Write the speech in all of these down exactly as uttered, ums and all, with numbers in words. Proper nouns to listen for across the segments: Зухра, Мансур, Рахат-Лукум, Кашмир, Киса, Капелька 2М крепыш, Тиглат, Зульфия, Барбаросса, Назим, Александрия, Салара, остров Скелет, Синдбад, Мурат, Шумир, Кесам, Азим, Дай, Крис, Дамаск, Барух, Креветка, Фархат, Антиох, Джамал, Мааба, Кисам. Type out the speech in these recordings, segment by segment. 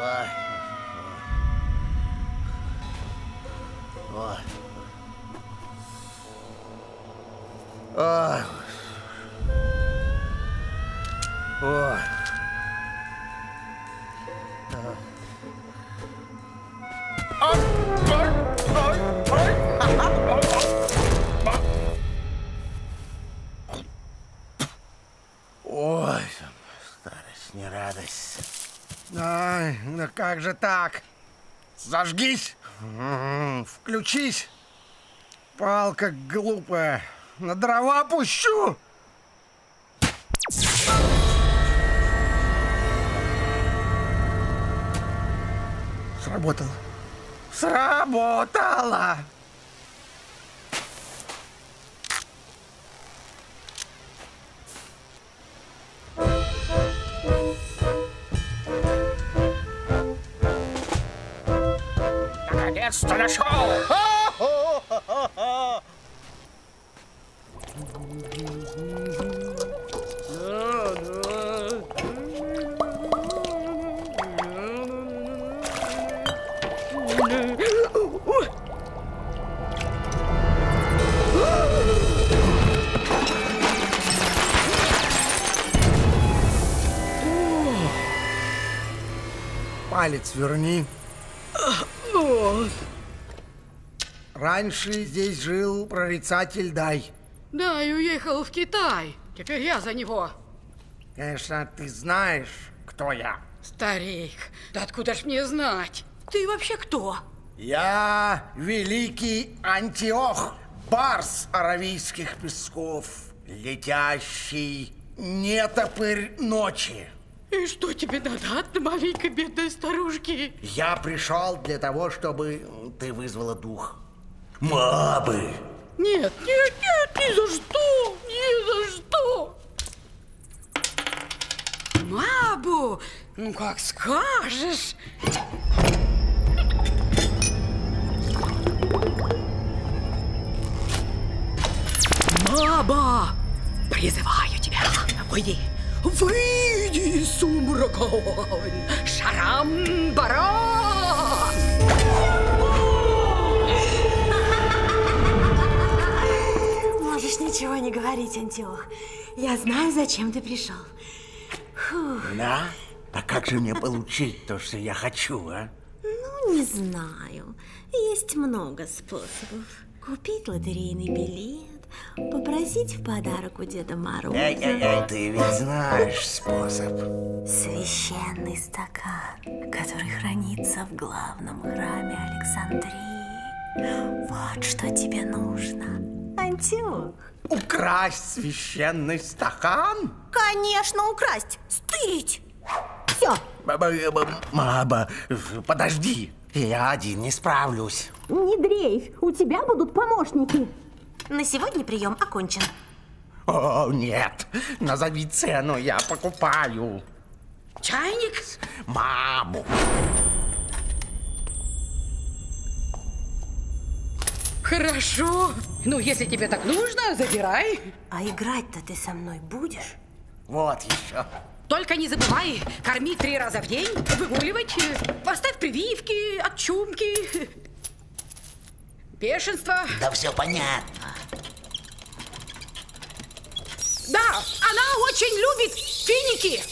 Ой. Ой. Ой. Ой. Ой, старость, не радость. Ай, ну как же так? Зажгись, включись. Палка глупая. На дрова пущу. Сработало. Сработало! Наконец-то нашел! Палец верни. Раньше здесь жил прорицатель Дай. Да, и уехал в Китай. Теперь я за него. Конечно, ты знаешь, кто я. Старик, да откуда ж мне знать? Ты вообще кто? Я великий Антиох, барс аравийских песков, летящий нетопырь ночи. И что тебе надо от маленькой бедной старушки? Я пришел для того, чтобы ты вызвала дух Маабы. Нет, нет, нет, ни за что, ни за что. Маабу? Ну как скажешь. Мааба, призываю тебя, выйди, выйди, сумрака, шарам-барам! Можешь ничего не говорить, Антиох. Я знаю, зачем ты пришел. Фух. Да? А как же мне получить то, что я хочу, а? Ну, не знаю. Есть много способов. Купить лотерейный билет, попросить в подарок у Деда Мороза. Эй-эй-эй, ты ведь знаешь способ. Священный стакан, который хранится в главном храме Александрии. Вот что тебе нужно, Антиох. Украсть священный стакан? Конечно, украсть. Стырить. Все. Маба, подожди. Я один не справлюсь. Не дрейфь, у тебя будут помощники. На сегодня прием окончен. О, нет. Назови цену, я покупаю. Чайник? Маму. Хорошо. Ну, если тебе так нужно, забирай. А играть-то ты со мной будешь? Вот еще. Только не забывай кормить три раза в день, выгуливать, поставь прививки от чумки, бешенство. Да все понятно. Да, она очень любит финики.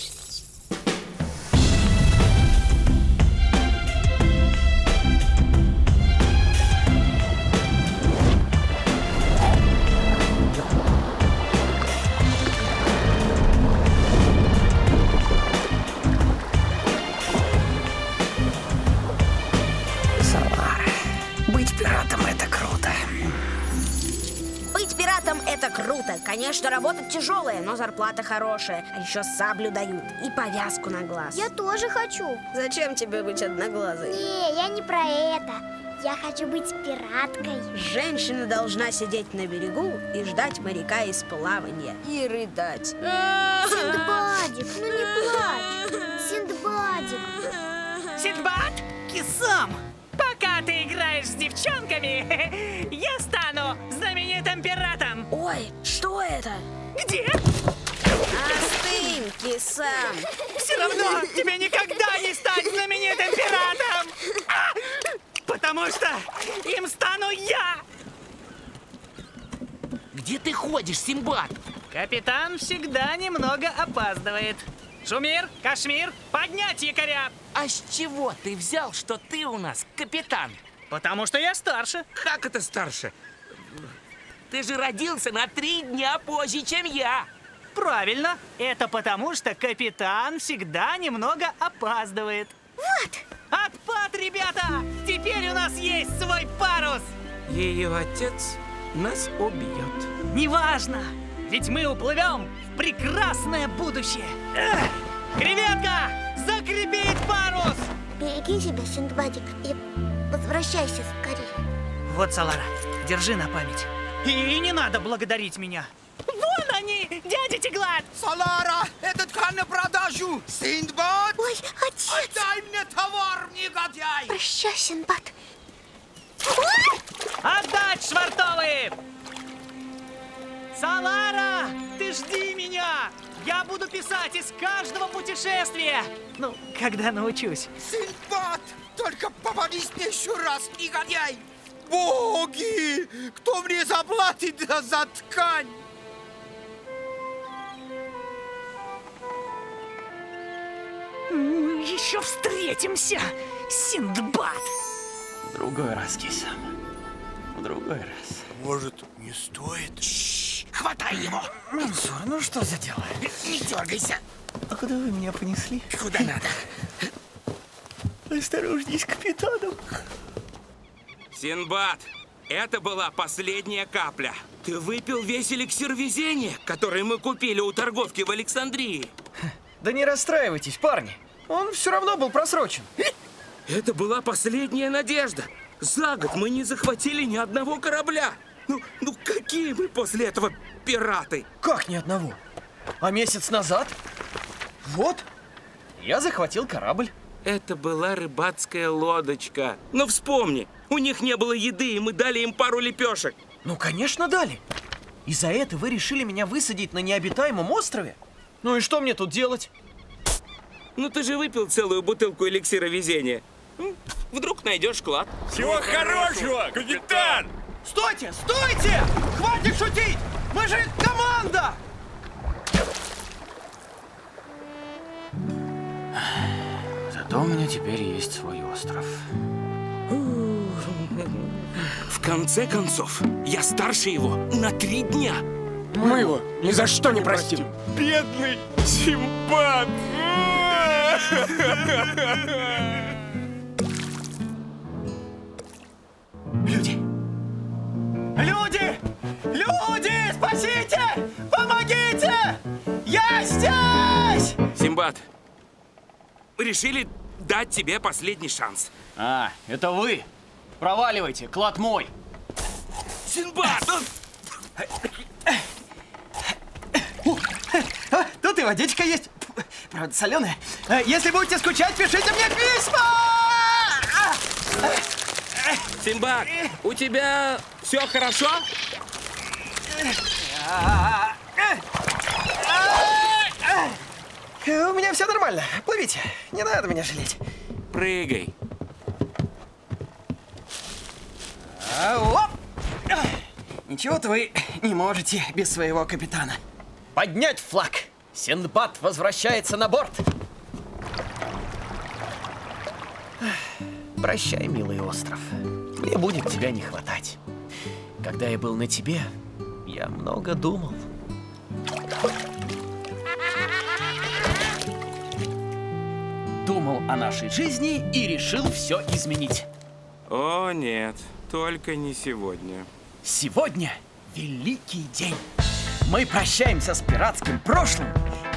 Это круто. Конечно, работа тяжелая, но зарплата хорошая. А еще саблю дают и повязку на глаз. Я тоже хочу. Зачем тебе быть одноглазой? Не, я не про это. Я хочу быть пираткой. Женщина должна сидеть на берегу и ждать моряка из плавания. И рыдать. Синдбадик, ну не плачь. Синдбадик. Синдбад? Кисам! Пока ты играешь с девчонками, я стану знаменитым пиратом. Ой, что это? Где? Остынь, Киса. Все равно тебе никогда не стать знаменитым. потому что им стану я! Где ты ходишь, Синдбад? Капитан всегда немного опаздывает. Шумир, Кашмир, поднять якоря! А с чего ты взял, что ты у нас капитан? Потому что я старше. Как это старше? Ты же родился на три дня позже, чем я. Правильно. Это потому, что капитан всегда немного опаздывает. Вот. Отпад, ребята! Теперь у нас есть свой парус. Ее отец нас убьет. Неважно. Ведь мы уплывем в прекрасное будущее. Эх! Креветка, закрепить парус! Береги себя, Синдбадик, и возвращайся скорее. Вот, Салара, держи на память. И не надо благодарить меня. Вон они, дядя Тиглат! Салара, этот ткань на продажу! Синдбад! Ой, отец! Отдай мне товар, негодяй! Прощай, Синдбад. Отдать, швартовые! Салара, ты жди меня! Я буду писать из каждого путешествия! Ну, когда научусь. Синдбад, только попадись мне еще раз, негодяй! Боги! Кто мне заплатит за ткань? Мы еще встретимся, Синдбад! В другой раз, Киса. В другой раз. Может, не стоит? Хватай его! Мансур, ну что за дело? Не дергайся! А куда вы меня понесли? Куда надо? Осторожней с капитаном. Синдбад, это была последняя капля. Ты выпил весь эликсир везения, который мы купили у торговки в Александрии. Да не расстраивайтесь, парни. Он все равно был просрочен. Это была последняя надежда. За год мы не захватили ни одного корабля. Ну, ну какие мы после этого пираты? Как ни одного? А месяц назад? Вот, я захватил корабль. Это была рыбацкая лодочка. Но вспомни, у них не было еды, и мы дали им пару лепешек. Ну, конечно, дали. И за это вы решили меня высадить на необитаемом острове? Ну и что мне тут делать? Ну ты же выпил целую бутылку эликсира везения. Вдруг найдешь клад. Всего хорошего, капитан! Стойте, стойте! Хватит шутить! Мы же команда! Зато у меня теперь есть свой остров. В конце концов, я старше его на три дня. Мы его ни за что не простим. Бедный Синдбад! Люди! Люди! Люди! Спасите! Помогите! Я здесь! Синдбад, мы решили дать тебе последний шанс. А, это вы? Проваливайте, клад мой! Синдбад! Тут и водичка есть, правда соленая. Если будете скучать, пишите мне письма! Синдбад, у тебя все хорошо? У меня все нормально. Плывите, не надо меня жалеть. Прыгай. Ничего-то вы не можете без своего капитана. Поднять флаг! Синдбад возвращается на борт! Прощай, милый остров. Мне будет тебя не хватать. Когда я был на тебе, я много думал. Думал о нашей жизни и решил все изменить. О нет, только не сегодня. Сегодня великий день. Мы прощаемся с пиратским прошлым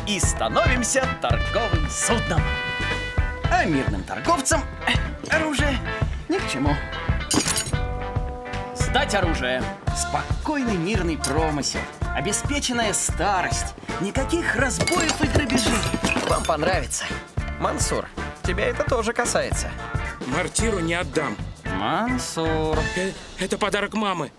и становимся торговым судном. А мирным торговцам оружие ни к чему. Сдать оружие. Спокойный мирный промысел. Обеспеченная старость. Никаких разбоев и грабежей. Вам понравится. Мансур, тебя это тоже касается. Мортиру не отдам. Мансур. Э- это подарок мамы.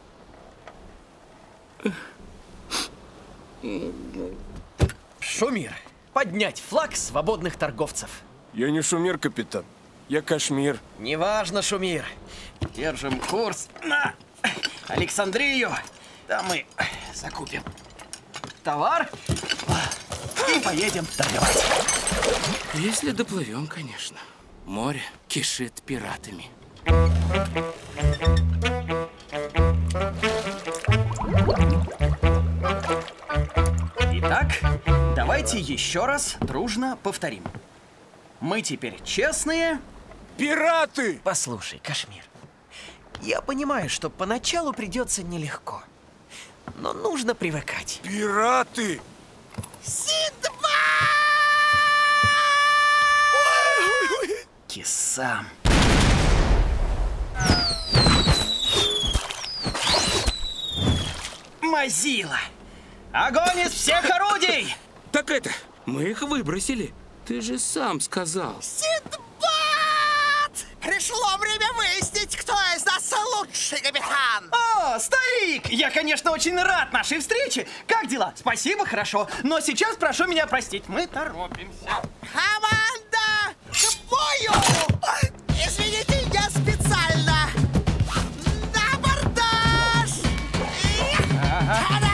Шумир, поднять флаг свободных торговцев. Я не Шумир, капитан. Я Кашмир. Неважно, Шумир. Держим курс на Александрию. Там мы закупим товар и поедем торговать. Если доплывем, конечно. Море кишит пиратами. Итак, давайте еще раз дружно повторим. Мы теперь честные пираты! Послушай, Кашмир, я понимаю, что поначалу придется нелегко, но нужно привыкать. Пираты! Синдбад! Киса. Мазила! Огонь из всех орудий! Так это, мы их выбросили. Ты же сам сказал. Синдбад! Пришло время выяснить, кто из нас лучший капитан. О, старик! Я, конечно, очень рад нашей встрече. Как дела? Спасибо, хорошо. Но сейчас прошу меня простить. Мы торопимся. Команда, к бою! Извините, я специально. На бордаж! Ага.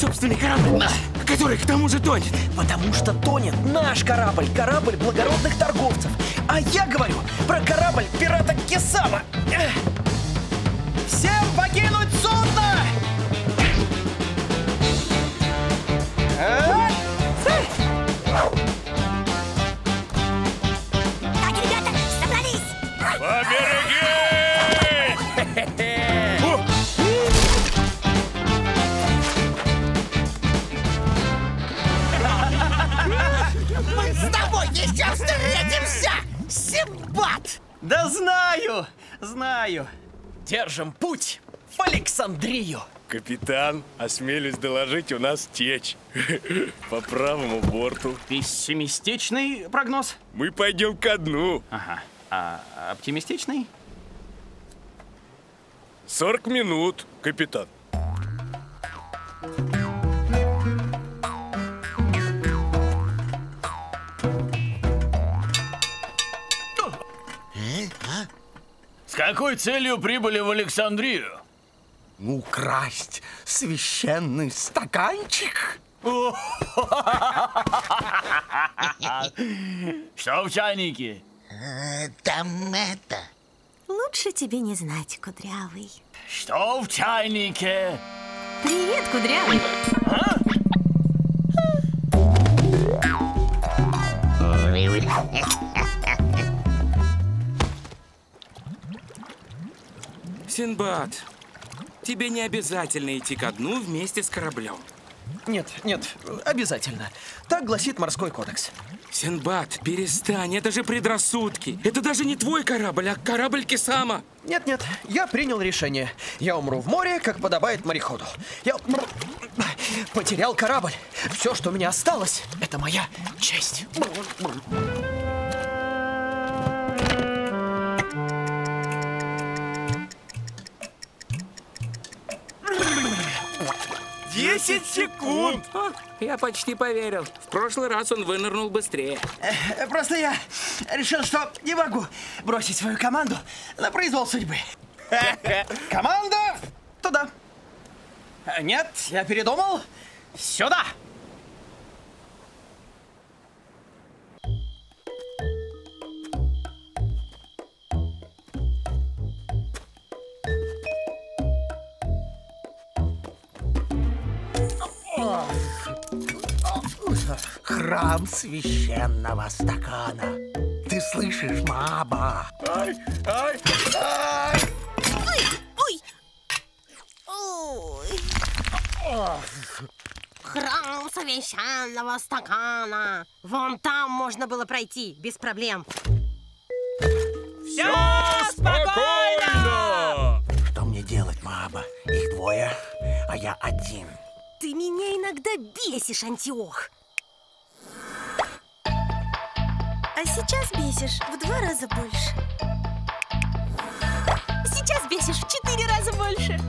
Собственный корабль, который к тому же тонет. Потому что тонет наш корабль, корабль благородных торговцев. А я говорю про корабль пирата Кесама. Всем покинуть судно! А? Так, ребята, собрались! Побереги! Сейчас встретимся, Синдбад! Да знаю, знаю. Держим путь в Александрию. Капитан, осмелюсь доложить, у нас течь. По правому борту. Пессимистичный прогноз? Мы пойдем ко дну. Ага. А оптимистичный? сорок минут, капитан. С какой целью прибыли в Александрию? Украсть священный стаканчик? Что в чайнике? Там это... Лучше тебе не знать, Кудрявый. Что в чайнике? Привет, Кудрявый. Синдбад, тебе не обязательно идти ко дну вместе с кораблем. Нет, нет, обязательно. Так гласит морской кодекс. Синдбад, перестань, это же предрассудки. Это даже не твой корабль, а корабль Кесама. Нет, нет, я принял решение. Я умру в море, как подобает мореходу. Я потерял корабль. Все, что у меня осталось, это моя честь. десять секунд! О, я почти поверил. В прошлый раз он вынырнул быстрее. Просто я решил, что не могу бросить свою команду на произвол судьбы. Команда туда. Нет, я передумал. Сюда. храм священного стакана. Ты слышишь, Мааба? Ай, ай, ай! Ой, ой. Ой. Храм священного стакана. Вон там можно было пройти без проблем. Все спокойно! Что мне делать, Мааба? Их двое, а я один. Ты меня иногда бесишь, Антиох. А сейчас бесишь в два раза больше. Сейчас бесишь в четыре раза больше.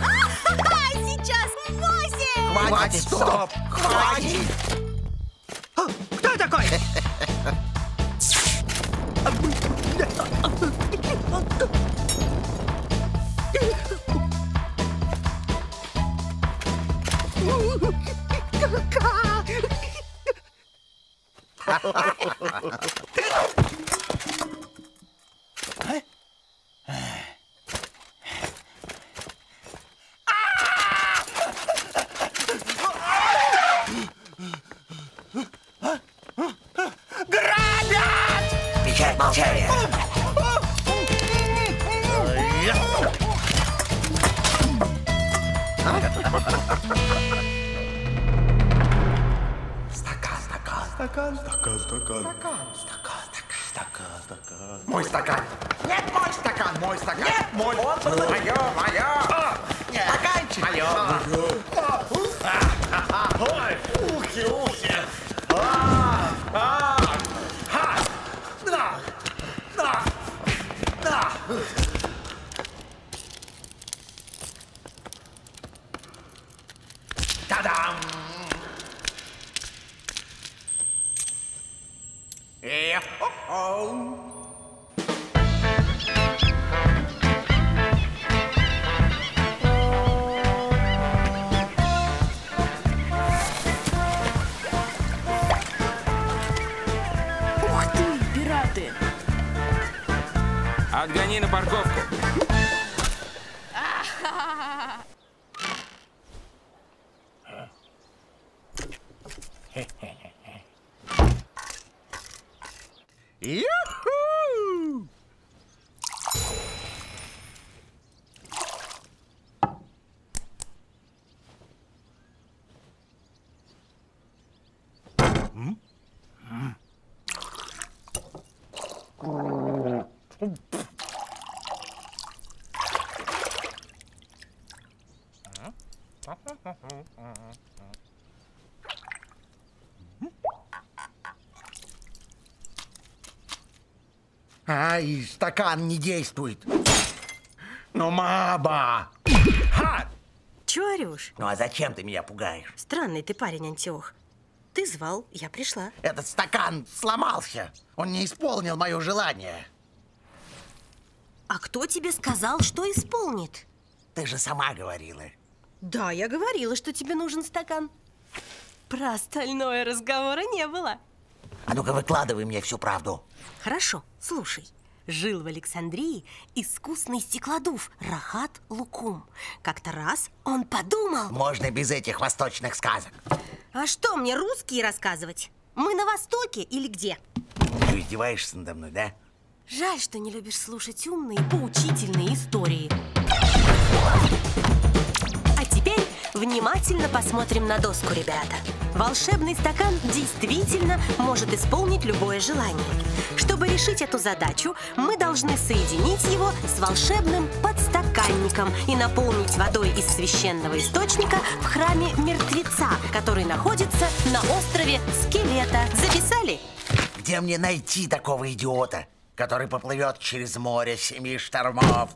А-ха-ха! Сейчас восемь! Хватит, стоп! Хватит! А, кто такой? Грабят! Печать молчания! Стакан, стакан, стакан, стакан, стакан, стакан, мой стакан. Нет, мой стакан, мой стакан. Нет, мой. Он был моё, моё. Стаканчик. Моё. Ой, ухи, ухи. А, а, ха, на, на, на. Та-дам. Е-хо-хо! Ух ты, пираты! Отгони на парковку. Ю-ху! Ай, стакан не действует. Ну, Мааба! Ха! Чё орёшь? Ну, а зачем ты меня пугаешь? Странный ты парень, Антиох. Ты звал, я пришла. Этот стакан сломался. Он не исполнил мое желание. А кто тебе сказал, что исполнит? Ты же сама говорила. Да, я говорила, что тебе нужен стакан. Про остальное разговора не было. А ну-ка, выкладывай мне всю правду. Хорошо, слушай. Жил в Александрии искусный стеклодув Рахат-Лукум. Как-то раз он подумал... Можно без этих восточных сказок. А что мне русские рассказывать? Мы на Востоке или где? Ты издеваешься надо мной, да? Жаль, что не любишь слушать умные, поучительные истории. А теперь внимательно посмотрим на доску, ребята. Волшебный стакан действительно может исполнить любое желание. Чтобы решить эту задачу, мы должны соединить его с волшебным подстаканником и наполнить водой из священного источника в храме мертвеца, который находится на острове Скелета. Записали? Где мне найти такого идиота, который поплывет через море семи штормов?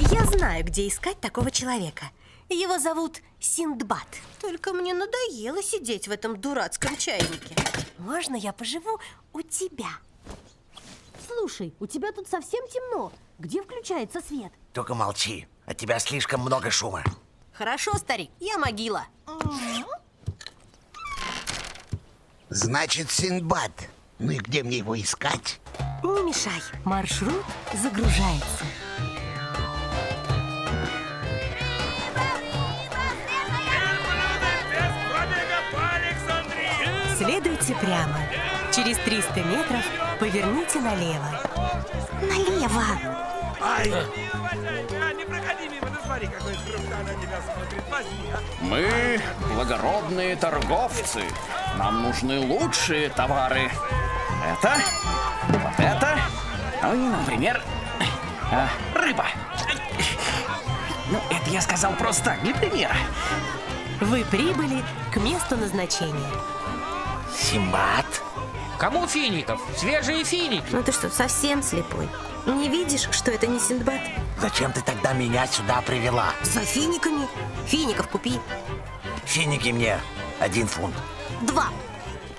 Я знаю, где искать такого человека. Его зовут Синдбад. Только мне надоело сидеть в этом дурацком чайнике. Можно я поживу у тебя? Слушай, у тебя тут совсем темно. Где включается свет? Только молчи. От тебя слишком много шума. Хорошо, старик, я могила. Значит, Синдбад. Ну и где мне его искать? Не мешай. Маршрут загружается. идите прямо. Через триста метров поверните налево. Налево! Ай! Мы благородные торговцы. Нам нужны лучшие товары. Это, вот это, ну и, например, рыба. Ну, это я сказал просто так, для примера. Вы прибыли к месту назначения. Синдбад? Кому фиников? Свежие финики. Ну ты что, совсем слепой? Не видишь, что это не Синдбад? Зачем ты тогда меня сюда привела? За финиками? Фиников купи. Финики мне один фунт. Два.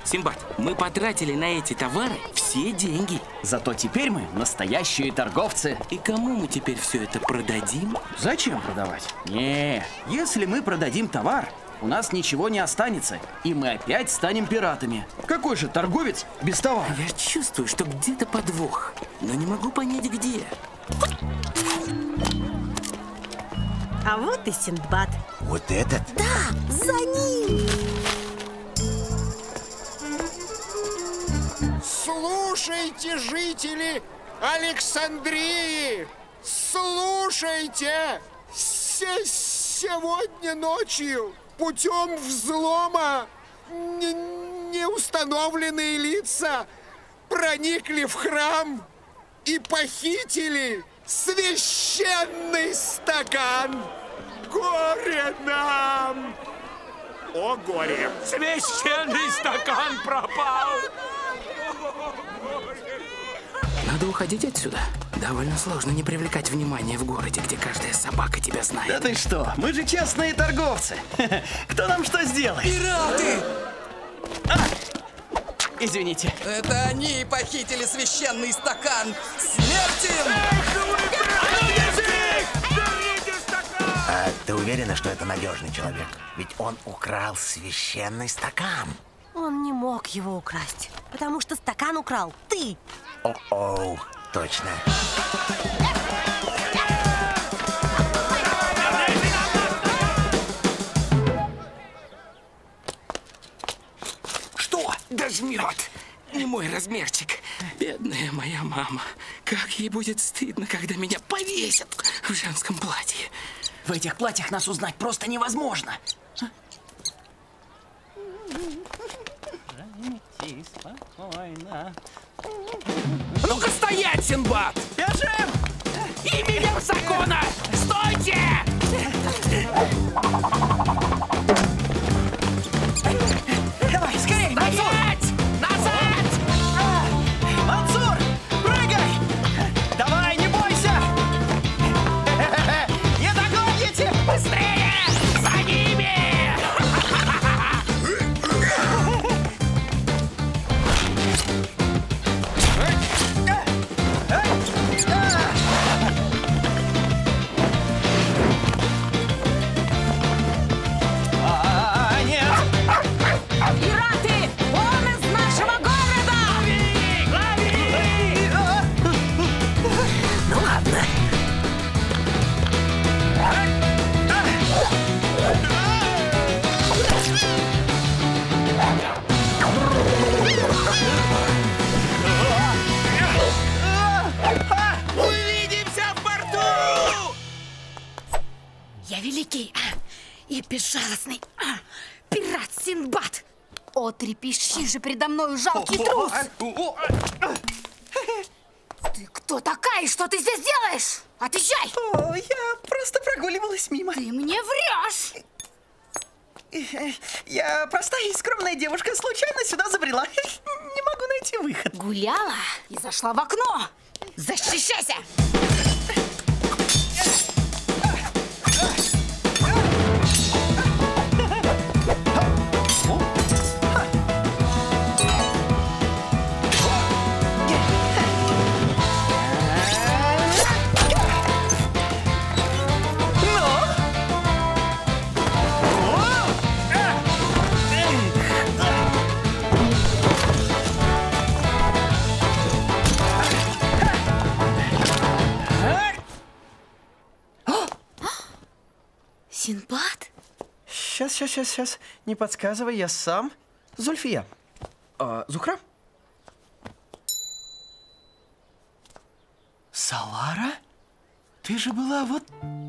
Синдбад, мы потратили на эти товары все деньги. Зато теперь мы настоящие торговцы. И кому мы теперь все это продадим? Зачем продавать? Не, если мы продадим товар, у нас ничего не останется, и мы опять станем пиратами. Какой же торговец без товара? Я чувствую, что где-то подвох, но не могу понять, где. А вот и Синдбад. Вот этот? Да, за ним! Слушайте, жители Александрии! Слушайте! Сегодня ночью путем взлома неустановленные лица проникли в храм и похитили священный стакан! Горе нам! О, горе! Священный стакан пропал! Надо уходить отсюда. Довольно сложно не привлекать внимание в городе, где каждая собака тебя знает. Да ты что? Мы же честные торговцы. Кто нам что сделает? Пираты! А! Извините. Это они похитили священный стакан. Смерть им! А ты уверена, что это надежный человек? Ведь он украл священный стакан. Он не мог его украсть, потому что стакан украл ты. О-оу, точно. Что? Дожмет. Не мой размерчик. Бедная моя мама. Как ей будет стыдно, когда меня повесят в женском платье. В этих платьях нас узнать просто невозможно. Ну-ка стоять, Синдбад! Бежим! Именем закона! Стойте! Давай, скорее! Назад! Назад! Мансур, прыгай! Давай, не бойся! Не догоните! Быстрее! За ними! Великий и безжалостный пират Синдбад! О, трепещи же предо мною, жалкий трус! Ты кто такая? Что ты здесь делаешь? Отвечай! О, я просто прогуливалась мимо. Ты мне врешь! Я простая и скромная девушка, случайно сюда забрела. Не могу найти выход. Гуляла и зашла в окно. Защищайся! Синдбад? Сейчас, сейчас, сейчас, сейчас. Не подсказывай, я сам. Зульфия. А, Зухра? Салара? Ты же была вот…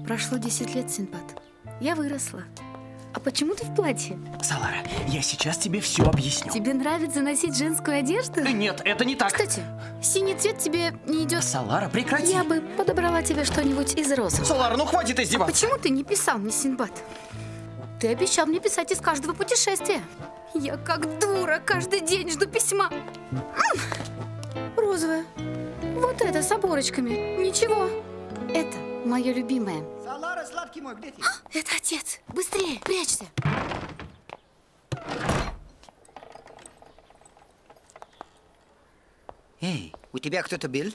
Прошло десять лет, Синдбад. Я выросла. А почему ты в платье? Салара, я сейчас тебе все объясню. Тебе нравится носить женскую одежду? Нет, это не так. Кстати, синий цвет тебе не идет. Салара, прекрати. Я бы подобрала тебе что-нибудь из розового. Салара, ну хватит издеваться. А почему ты не писал мне, Синдбад? Ты обещал мне писать из каждого путешествия. Я как дура каждый день жду письма. Розовая. Вот это с оборочками. Ничего. Это мое любимое. Салара, сладкий мой, где ты? А, это отец. Быстрее, прячься. Эй, у тебя кто-то был?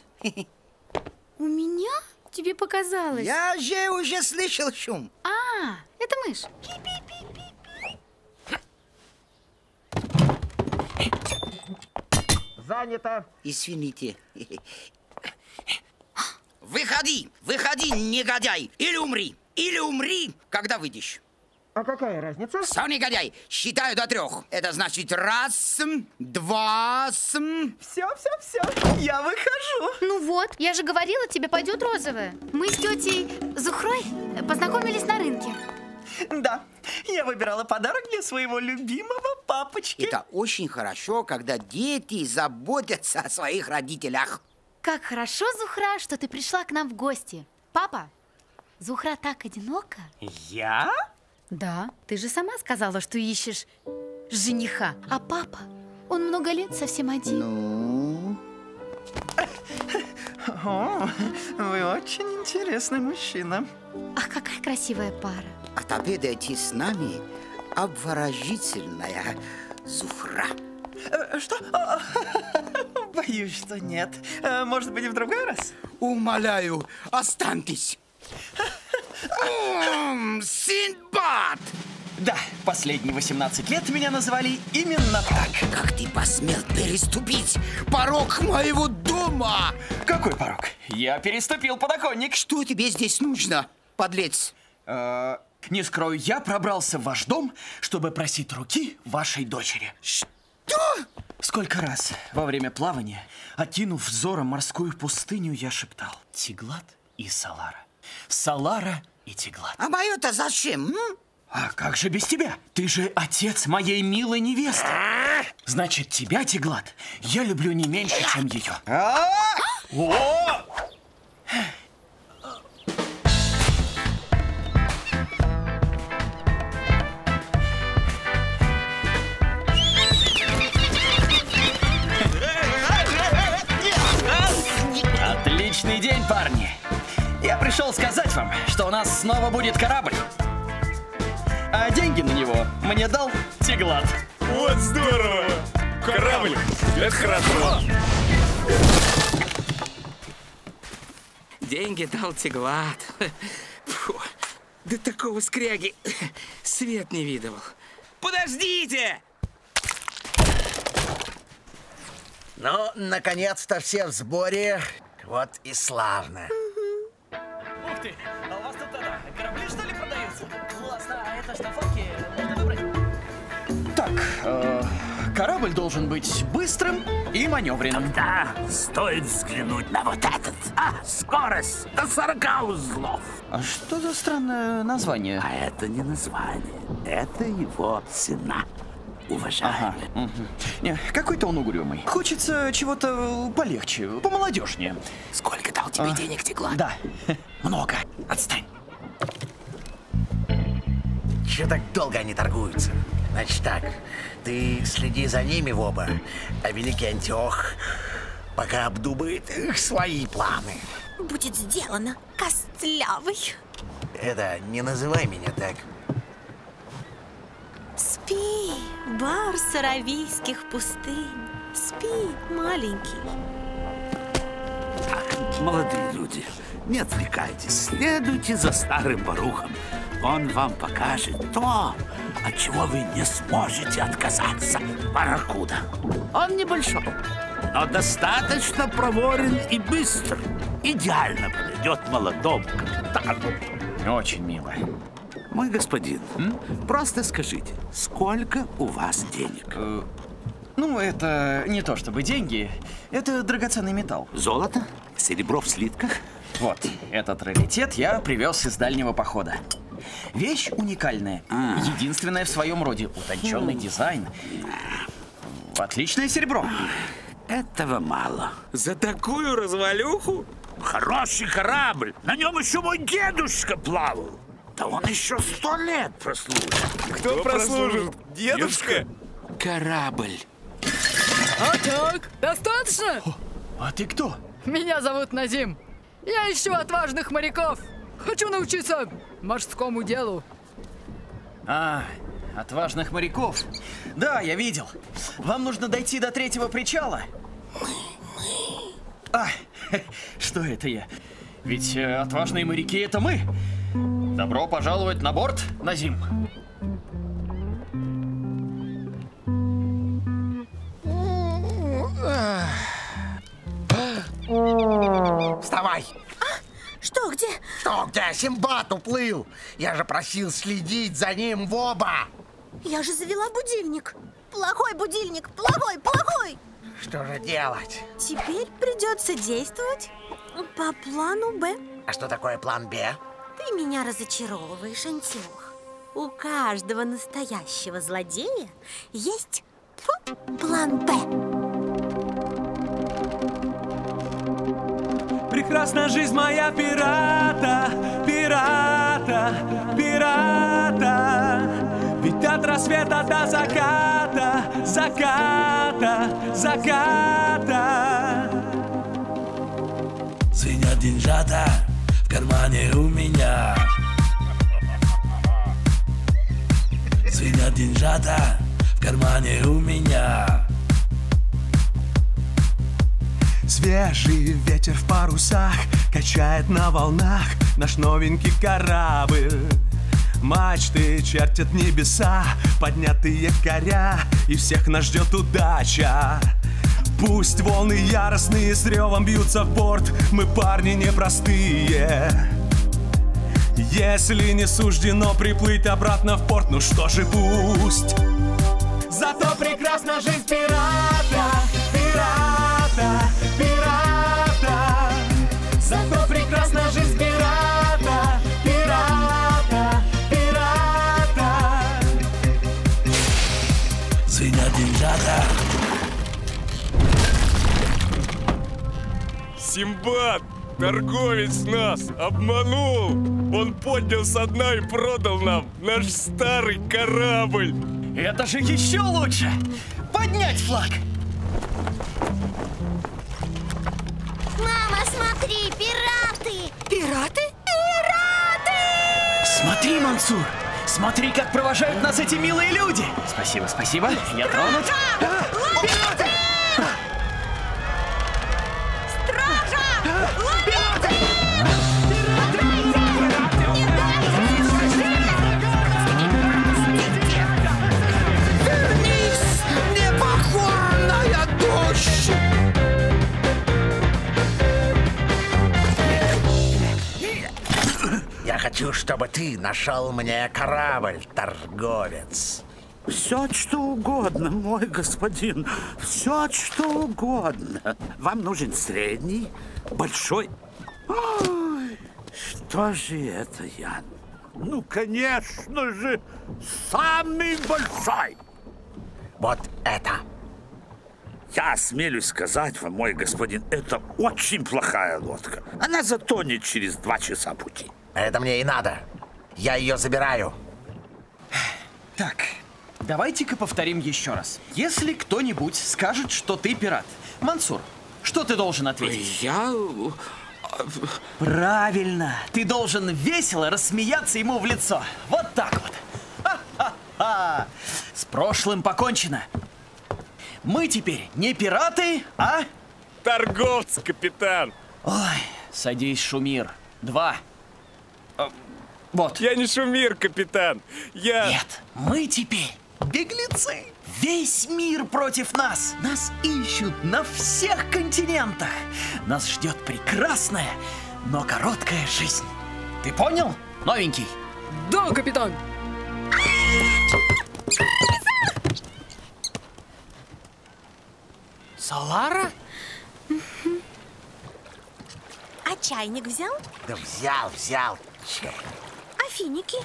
У меня? Тебе показалось. Я же уже слышал шум. А, это мышь. Занято. Извините. Выходи, выходи, негодяй, или умри, или умри, когда выйдешь. А какая разница? Сам негодяй, считаю до трех. Это значит раз, два, см. Все, все, все, я выхожу. Ну вот, я же говорила, тебе пойдет розовая. Мы с тетей Зухрой познакомились на рынке. Да, я выбирала подарок для своего любимого папочки. Это очень хорошо, когда дети заботятся о своих родителях. Как хорошо, Зухра, что ты пришла к нам в гости. Папа, Зухра так одинока. Я? Да, ты же сама сказала, что ищешь жениха. А папа, он много лет совсем один. Ну? О, вы очень интересный мужчина. Ах, какая красивая пара. Отобедайте с нами, обворожительная Зухра. Что? Боюсь, что нет. Может быть, в другой раз? Умоляю, останьтесь. Синдбад! Да, последние восемнадцать лет меня называли именно так. Как ты посмел переступить порог моего дома? Какой порог? Я переступил подоконник. Что тебе здесь нужно, подлец? Не скрою, я пробрался в ваш дом, чтобы просить руки вашей дочери. Сколько раз во время плавания, окинув взором морскую пустыню, я шептал: Тиглат и Салара, Салара и Тиглат. А мое-то зачем? А как же без тебя? Ты же отец моей милой невесты. Значит, тебя, Тиглат, я люблю не меньше, чем ее. О! Отличный день, парни! Я пришел сказать вам, что у нас снова будет корабль. А деньги на него мне дал Тиглат. Вот здорово! Корабль! Это хорошо! Деньги дал Тиглат. Фу, да такого скряги свет не видывал. Подождите! Ну, наконец-то все в сборе. Вот и славно. Ух ты! А у вас тут тогда корабли, что ли, продаются? Классно, а это штафаки можно выбрать? Так, э, корабль должен быть быстрым и маневренным. Да, стоит взглянуть на вот этот. А, скорость до сорока узлов. А что за странное название? А это не название, это его цена. Уважаемый. Ага. Угу. Какой-то он угрюмый. Хочется чего-то полегче, помолодежнее. Сколько дал тебе а, денег, Тиглат? Да. Много. Отстань. Че так долго они торгуются? Значит так, ты следи за ними в оба, а великий Антиох пока обдумает их свои планы. Будет сделано, костлявый. Это, не называй меня так. Спи, бар саравийских пустынь. Спи, маленький. Так, молодые люди, не отвлекайтесь. Следуйте за старым барухом. Он вам покажет то, от чего вы не сможете отказаться. Барракуда. Он небольшой, но достаточно проворен и быстр. Идеально подойдет молодому капитану. Очень мило. Мой господин, М? просто скажите, сколько у вас денег? Ну, это не то чтобы деньги, это драгоценный металл. Золото? Серебро в слитках? Вот, этот раритет я привез из дальнего похода. Вещь уникальная, а. единственная в своем роде, утонченный Фу. дизайн. Отличное серебро. Этого мало. За такую развалюху? Хороший корабль, на нем еще мой дедушка плавал. Да он еще сто лет прослужит. Кто, Кто прослужит? Дедушка? Корабль. А так? Достаточно? О, а ты кто? Меня зовут Назим. Я ищу отважных моряков. Хочу научиться морскому делу. А, отважных моряков. Да, я видел. Вам нужно дойти до третьего причала. А, что это я? Ведь отважные моряки — это мы. Добро пожаловать на борт, Назим. Вставай! А? Что, где? Что, где? Синдбад уплыл! Я же просил следить за ним в оба! Я же завела будильник! Плохой будильник! Плохой, плохой! Что же делать? Теперь придется действовать по плану Б. А что такое план Б? Ты меня разочаровываешь, Антиох. У каждого настоящего злодея есть фу, план Б. Прекрасна жизнь моя пирата, пирата, пирата. Ведь от рассвета до заката, заката, заката. Звенят деньжата в кармане у меня. Звенят деньжата в кармане у меня. Свежий ветер в парусах качает на волнах наш новенький корабль. Мачты чертят небеса, поднятые коря, и всех нас ждет удача. Пусть волны яростные с ревом бьются в борт, мы парни непростые. Если не суждено приплыть обратно в порт, ну что же, пусть. Зато прекрасна жизнь пирата, пирата. Пирата, зато прекрасна жизнь пирата, пирата, пирата. Звенят деньжата. Синдбад, торговец нас обманул. Он поднял со дна и продал нам наш старый корабль. Это же еще лучше. Поднять флаг. Мама, смотри, пираты! Пираты? Пираты! Смотри, Мансур! Смотри, как провожают нас эти милые люди! Спасибо, спасибо. Я тронут. Стража! Пираты! Стража! Пираты! Вернись, непокорная дочь! Хочу, чтобы ты нашел мне корабль, торговец. Все, что угодно, мой господин. Все, что угодно. Вам нужен средний, большой. Ой, что же это, Ян? Ну, конечно же, самый большой. Вот это. Я осмелюсь сказать вам, мой господин, это очень плохая лодка. Она затонет через два часа пути. Это мне и надо. Я ее забираю. Так, давайте-ка повторим еще раз. Если кто-нибудь скажет, что ты пират, Мансур, что ты должен ответить? Я... Правильно. Ты должен весело рассмеяться ему в лицо. Вот так вот. Ха-ха-ха. С прошлым покончено. Мы теперь не пираты, а... Торговцы, капитан. Ой, садись, Шумир. Два. Вот. Я не Шумир, капитан. Я... Нет, мы теперь беглецы. Весь мир против нас. Нас ищут на всех континентах. Нас ждет прекрасная, но короткая жизнь. Ты понял, новенький? Да, капитан. Салара? А чайник взял? Да взял, взял. Черт. А финики?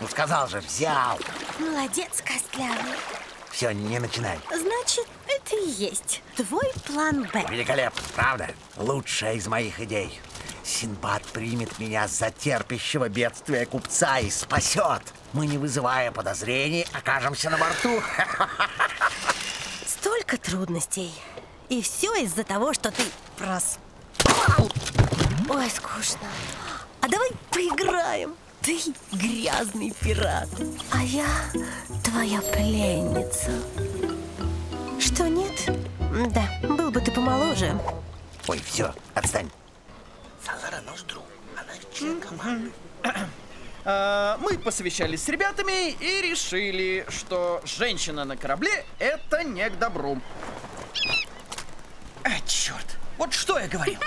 Ну сказал же, взял. Молодец, костлявый. Все, не начинай. Значит, это и есть твой план Б. Великолепно, правда? Лучшая из моих идей. Синдбад примет меня за терпящего бедствия купца и спасет. Мы, не вызывая подозрений, окажемся на борту. Столько трудностей. И все из-за того, что ты проспал. Ой, скучно. А давай поиграем. Ты грязный пират, а я твоя пленница. Что, нет? Да, был бы ты помоложе. Ой, все, отстань. Салара наш друг, она член команды. Мы посовещались с ребятами и решили, что женщина на корабле – это не к добру. А, черт, вот что я говорил.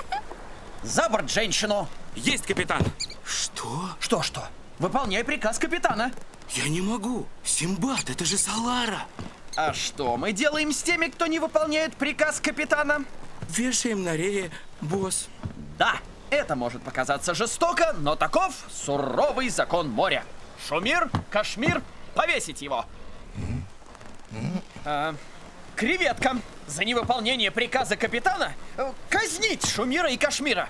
За борт женщину. Есть, капитан. Что? Что-что? Выполняй приказ капитана. Я не могу. Синдбад, это же Салара. А что мы делаем с теми, кто не выполняет приказ капитана? Вешаем на рее, босс. Да, это может показаться жестоко, но таков суровый закон моря. Шумир, Кашмир, повесить его. А, креветка, за невыполнение приказа капитана казнить Шумира и Кашмира.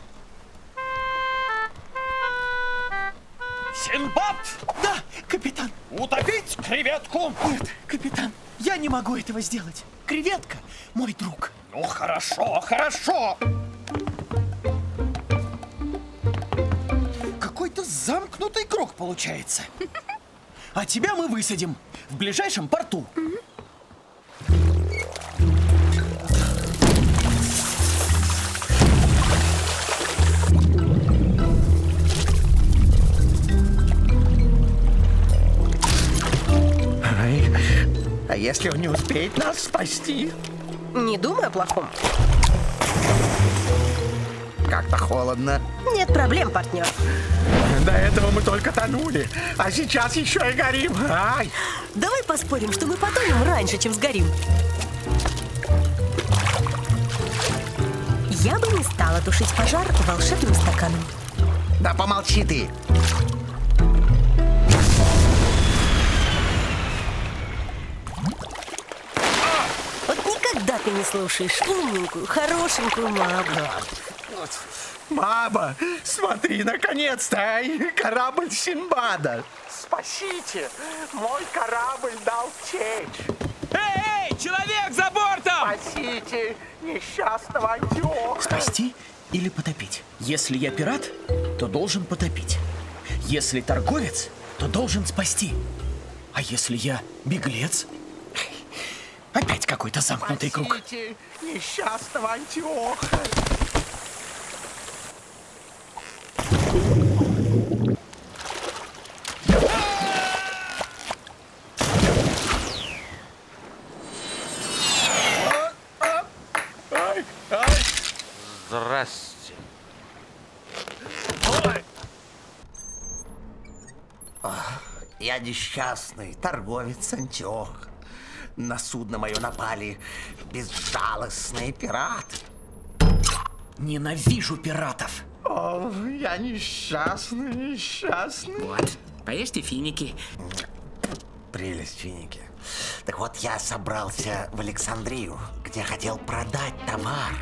Синдбад! Да, капитан! Утопить креветку! Нет, капитан, я не могу этого сделать. Креветка – мой друг. Ну хорошо, хорошо! Какой-то замкнутый круг получается. А тебя мы высадим в ближайшем порту. А если он не успеет нас спасти? Не думай о плохом. Как-то холодно. Нет проблем, партнер. До этого мы только тонули, а сейчас еще и горим. Ай. Давай поспорим, что мы потонем раньше, чем сгорим. Я бы не стала тушить пожар волшебным стаканом. Да помолчи ты. Ты не слушаешь умненькую, хорошенькую Маабу. Маба, смотри, наконец-то, корабль Синдбада. Спасите, мой корабль дал течь. Эй, эй, человек за бортом! Спасите несчастного Антиоха. Спасти или потопить? Если я пират, то должен потопить. Если торговец, то должен спасти. А если я беглец? Опять какой-то замкнутый круг. Спасите несчастного Антиоха. Здрасте. Я несчастный торговец Антиох. На судно мое напали безжалостные пираты. Ненавижу пиратов. О, я несчастный, несчастный. Вот, поешьте финики. Прелесть финики. Так вот, я собрался в Александрию, где хотел продать товар,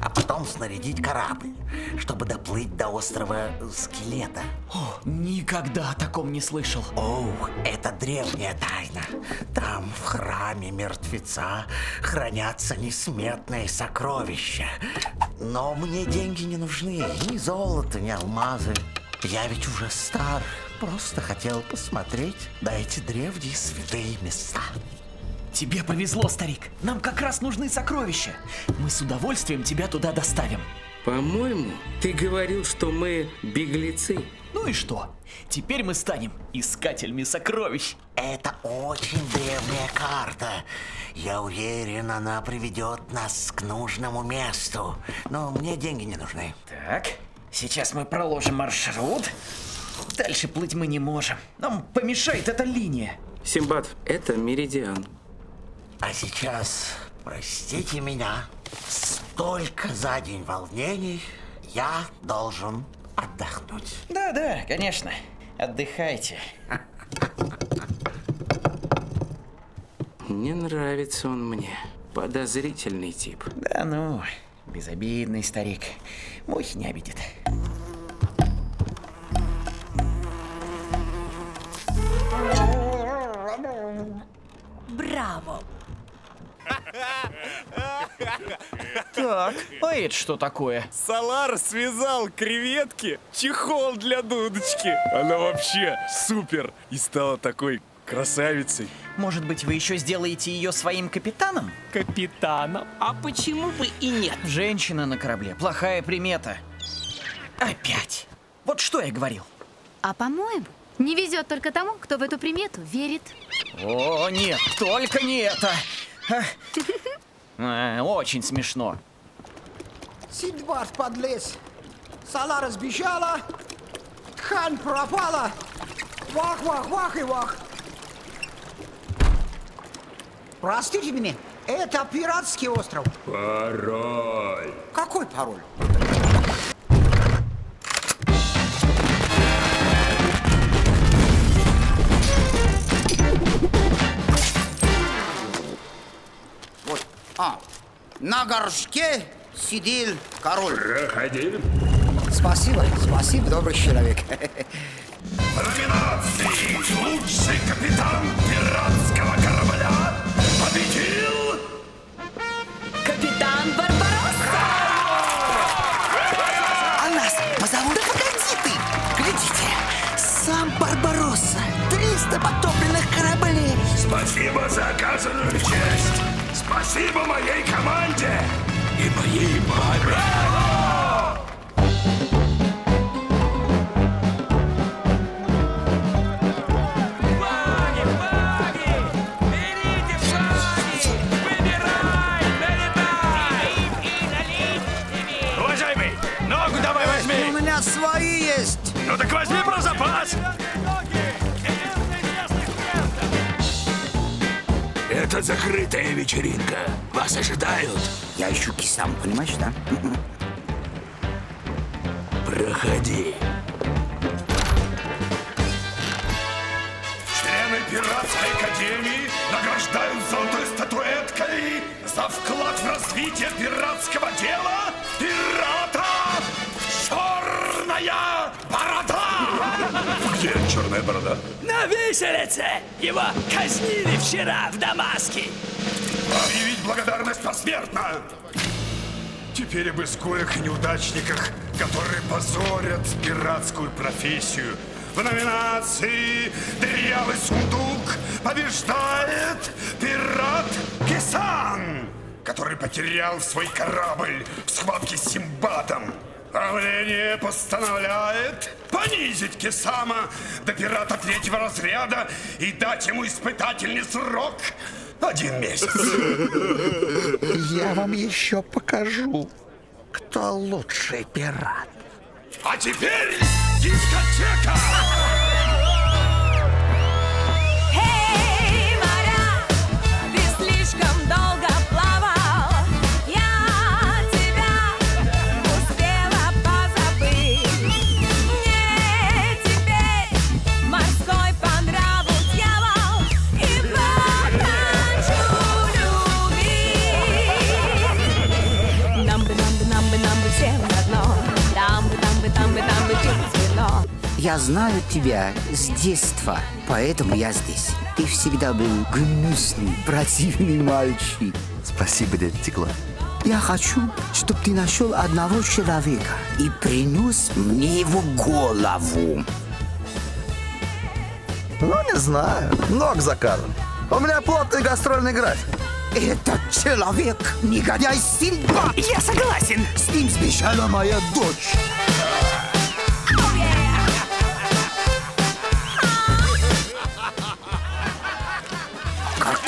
а потом снарядить корабль, чтобы доплыть до острова Скелета. О, никогда о таком не слышал. О, это древняя тайна. Там, в храме мертвеца, хранятся несметные сокровища. Но мне деньги не нужны, ни золото, ни алмазы. Я ведь уже стар. Просто хотел посмотреть на эти древние святые места. Тебе повезло, старик. Нам как раз нужны сокровища. Мы с удовольствием тебя туда доставим. По-моему, ты говорил, что мы беглецы. Ну и что? Теперь мы станем искателями сокровищ. Это очень древняя карта. Я уверен, она приведет нас к нужному месту. Но мне деньги не нужны. Так, сейчас мы проложим маршрут. Дальше плыть мы не можем. Нам помешает эта линия. Синдбад, это меридиан. А сейчас, простите меня, Столько за день волнений, я должен отдохнуть. Да, да, конечно. Отдыхайте. Не нравится он мне. Подозрительный тип. Да ну, безобидный старик. Мухи не обидит. Браво! Так, а это что такое? Салар связал креветки чехол для дудочки. Она вообще супер и стала такой красавицей. Может быть, вы еще сделаете ее своим капитаном? Капитаном? А почему бы и нет? Женщина на корабле. Плохая примета. Опять. Вот что я говорил. А по-моему, не везет только тому, кто в эту примету верит. О, нет, только не это. Очень смешно. Синдбад подлез. Салара сбежала. Хан пропала. Вах, вах, вах и вах. Простите меня, это пиратский остров. Пароль. Какой пароль? Вот. А, на горшке сидел король. Проходи. Спасибо, спасибо, добрый человек. Номинации лучший капитан пиратского корабля победил капитан Барбаросса. А нас позовут? Да погоди ты! Глядите, сам Барбаросса, триста потопленных кораблей. Спасибо за оказанную честь. Спасибо моей команде и моей маме. Свои есть. Ну так возьми про запас. Это закрытая вечеринка. Вас ожидают. Я ищу кисам, понимаешь, да? Проходи. Члены пиратской академии награждают золотой статуэткой за вклад в развитие пиратского дела пирата. Черная борода! Где черная борода? На виселице! Его казнили вчера в Дамаске! Объявить благодарность посмертно! Теперь об изгоях и неудачниках, которые позорят пиратскую профессию. В номинации «Дырявый сундук» побеждает пират Кисан, который потерял свой корабль в схватке с Синдбадом. Правление постановляет понизить Кесама до пирата третьего разряда и дать ему испытательный срок один месяц. Я вам еще покажу, кто лучший пират. А теперь дискотека! Эй, моря, ты слишком долго плавал. Я знаю тебя с детства, поэтому я здесь. Ты всегда был гнусный, противный мальчик. Спасибо, дядя Тиглат. Я хочу, чтобы ты нашел одного человека и принес мне его голову. Ну, не знаю. Много заказов. У меня плотный гастрольный график. Этот человек негодяй Синдбад. Я согласен. С ним сбежала моя дочь.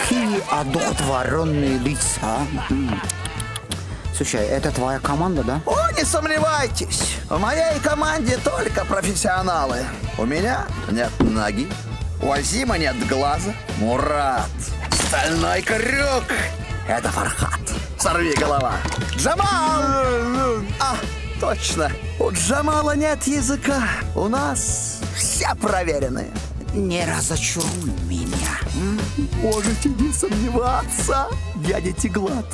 Какие одухотворенные лица. Слушай, это твоя команда, да? О, не сомневайтесь. В моей команде только профессионалы. У меня нет ноги. У Азима нет глаза. Мурат. Стальной крюк. Это Фархат. сорви голова. Джамал! А, точно. У Джамала нет языка. У нас все проверены. Не разочаруй меня. Можете не сомневаться. Я не Тиглат.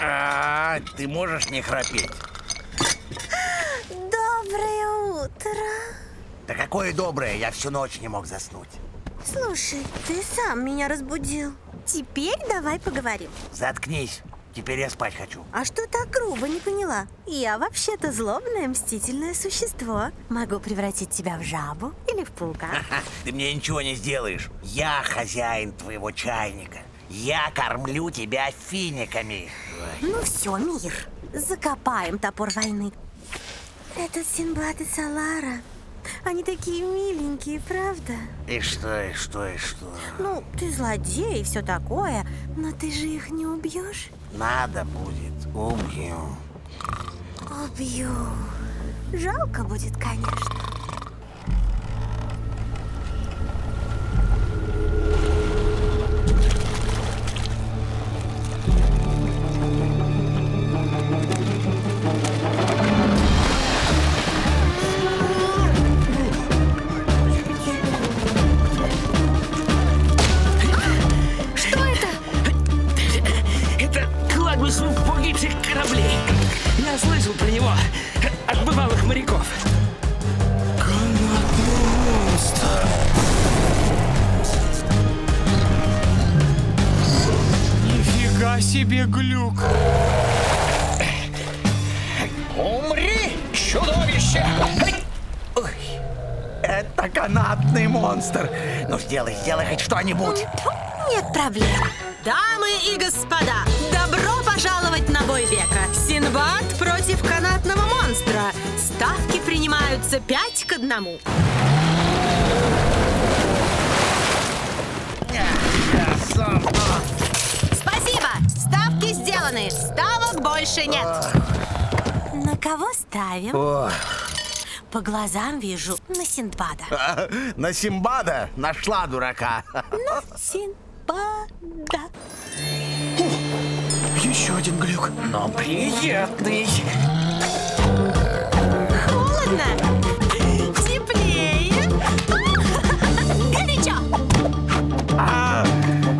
А, ты можешь не храпеть? Доброе утро. Да какое доброе, я всю ночь не мог заснуть. Слушай, ты сам меня разбудил. Теперь давай поговорим. Заткнись, теперь я спать хочу. А что так грубо, не поняла? Я вообще-то злобное, мстительное существо. Могу превратить тебя в жабу или в паука. Ты мне ничего не сделаешь. Я хозяин твоего чайника. Я кормлю тебя финиками. Ну все, мир, закопаем топор войны. Этот Синдбад и Салара. Они такие миленькие, правда? И что, и что, и что? Ну, ты злодей и все такое, но ты же их не убьешь? Надо будет, убью. Убью. Жалко будет, конечно. Сделай, сделай хоть что-нибудь. Нет проблем. Дамы и господа, добро пожаловать на бой века. Синдбад против канатного монстра. Ставки принимаются пять к одному. Спасибо, ставки сделаны. Ставок больше нет. На кого ставим? Ох. По глазам вижу, на Синдбада. А, на Синдбада? Нашла дурака. На Синдбада. О, еще один глюк. Но приятный. Холодно. Теплее. А, горячо. А,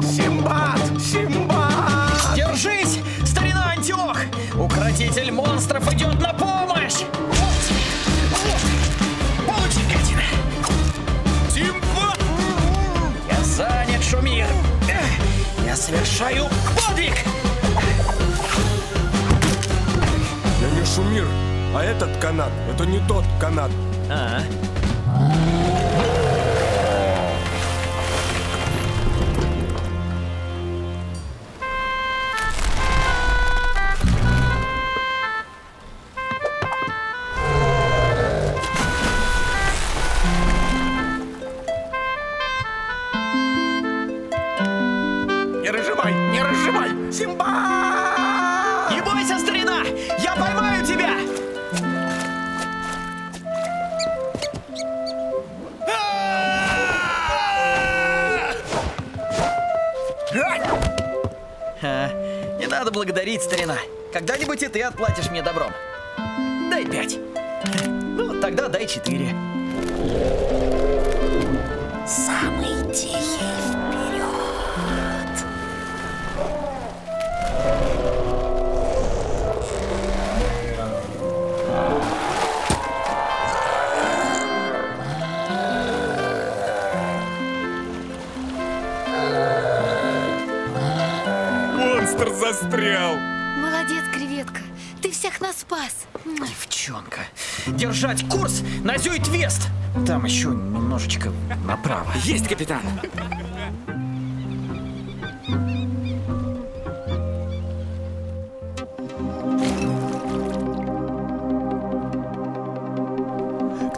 Синдбад, Синдбад. Держись, старина Антиох. Укротитель монстров идет на помощь. Занят, Шумир. Я совершаю подвиг. Я не Шумир, а этот канат. Это не тот канат. А-а. Благодарить, старина. Когда-нибудь и ты отплатишь мне добром. Дай пять. Ну, тогда дай четыре. Самый тихий застрял. Молодец, креветка. Ты всех нас спас. Девчонка. Держать курс на Зюит-Вест. Там еще немножечко направо. Есть, капитан.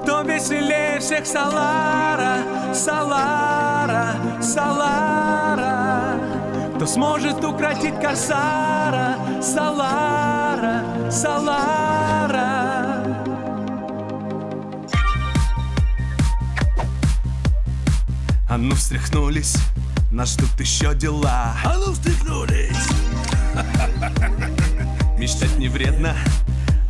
Кто веселее всех? Салара, Салара, Салара. Кто сможет укротить корсара, Салара, Салара. А ну встряхнулись, нас ждут еще дела. А ну встряхнулись. Мечтать не вредно,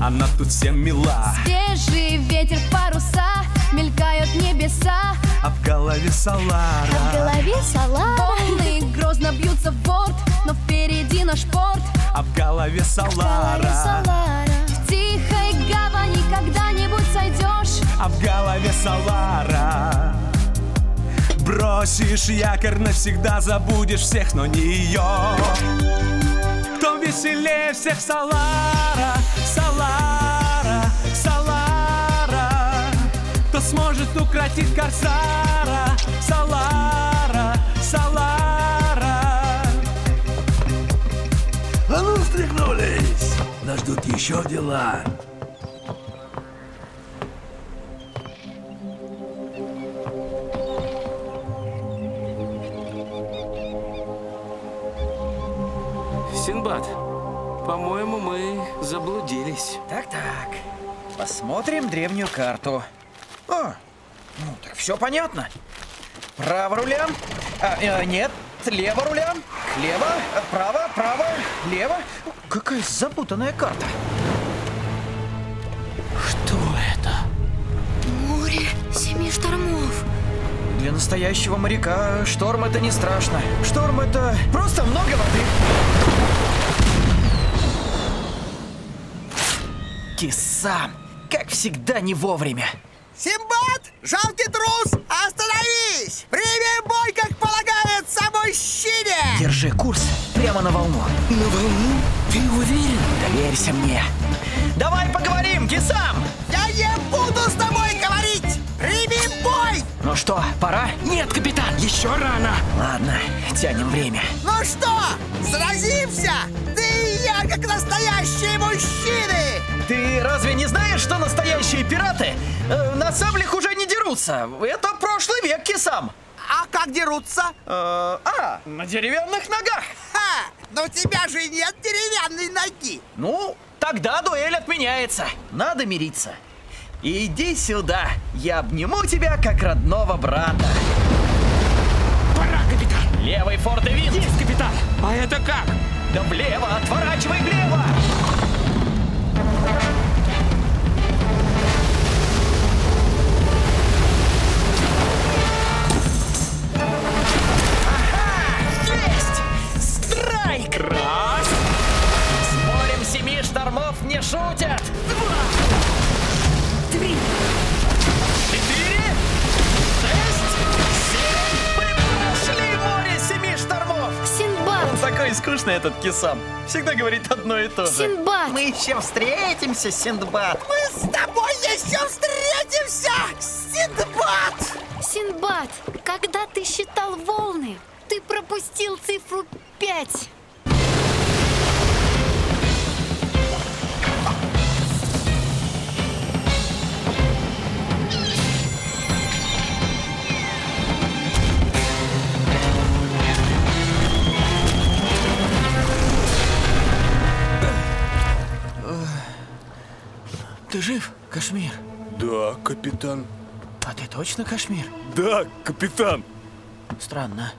она тут всем мила. Свежий ветер, паруса, мелькают небеса. А в голове Салара, а в голове Салара. Волны грозно бьются в борт, но впереди наш порт. А в голове Салара, а в голове Салара. В тихой гавани когда-нибудь сойдешь. А в голове Салара. Бросишь якорь, навсегда забудешь всех, но не ее. Кто веселее всех, Салара, Салара, Салара. Кто сможет укротить корсара, Салара, Салара. А ну встряхнулись, нас ждут еще дела. Синдбад, по-моему, мы заблудились. Так-так. Посмотрим древнюю карту. О, ну так все понятно. Право рулям. А, э, нет, лево рулям. Лево, право, право, лево. Какая запутанная карта. Что это? Море семи штормов. Для настоящего моряка шторм это не страшно. Шторм это просто много воды. Киса, как всегда, не вовремя. Синдбад, жалкий трус, остановись! Прими бой, как полагается, мужчине! Держи курс прямо на волну. На волну? Ты уверен? Доверься мне. Давай поговорим, Кисам! Я не буду с тобой говорить! Прими бой! Ну что, пора? Нет, капитан, еще рано. Ладно, тянем время. Ну что, сразимся? Ты и я, как настоящие мужчины! Ты разве не знаешь, что настоящие пираты э, на саблях уже не дерутся? Это прошлый век, Кисам. А как дерутся? Э, а, на деревянных ногах. Ха, но у тебя же нет деревянной ноги. Ну, тогда дуэль отменяется. Надо мириться. Иди сюда, я обниму тебя как родного брата. Пора, капитан. Левый форт и винт. Есть, капитан. А это как? Да влево, отворачивай влево. Ага, есть! Страйк! Раз. С морем семи штормов не шутят. Два. Три, четыре, шесть, семь. Мы прошли море семи штормов. Синдбад. Он такой скучный, этот Кисам. Всегда говорит одно и то же. Синдбад. Мы еще встретимся, Синдбад. Мы с тобой еще встретимся, Синдбад. Синдбад, когда ты считал волны, ты пропустил цифру пять. Ты жив, Кашмир? Да, капитан. А ты точно Кашмир? Да, капитан. Странно.